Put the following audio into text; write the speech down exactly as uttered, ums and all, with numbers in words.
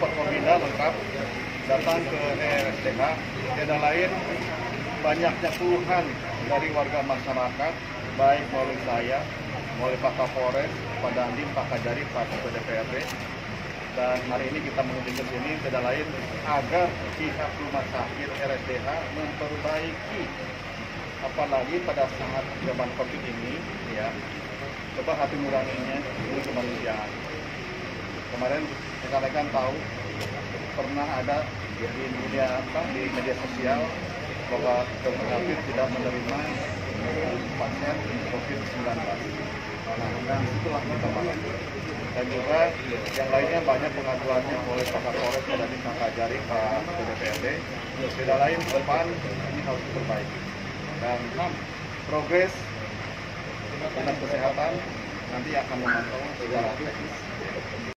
forkominda lengkap datang ke R S D H. Tidak lain banyaknya keluhan dari warga masyarakat, baik melalui saya, melalui Pak Kapolres, Pak Dandim, Pak Kajari, Pak Kodepretri. Dan hari ini kita mengunjungi sini tidak lain agar pihak rumah sakit R S D H memperbaiki, apalagi pada saat zaman COVID ini, ya, coba hati nuraninya ini kemanusiaan. Kemarin rekan-rekan tahu pernah ada di media apa di media sosial bahwa dokter Hafiz tidak menerima pasien COVID sembilan belas. Nah, itulah pertemanan. Dan juga yang lainnya banyak pengaduannya oleh Pak Kapolres, Pak Dandim, Pak Kajari, Pak B P D. Tidak lain ke depan ini harus diperbaiki. Dan progres tentang kesehatan nanti akan memantau secara teknis.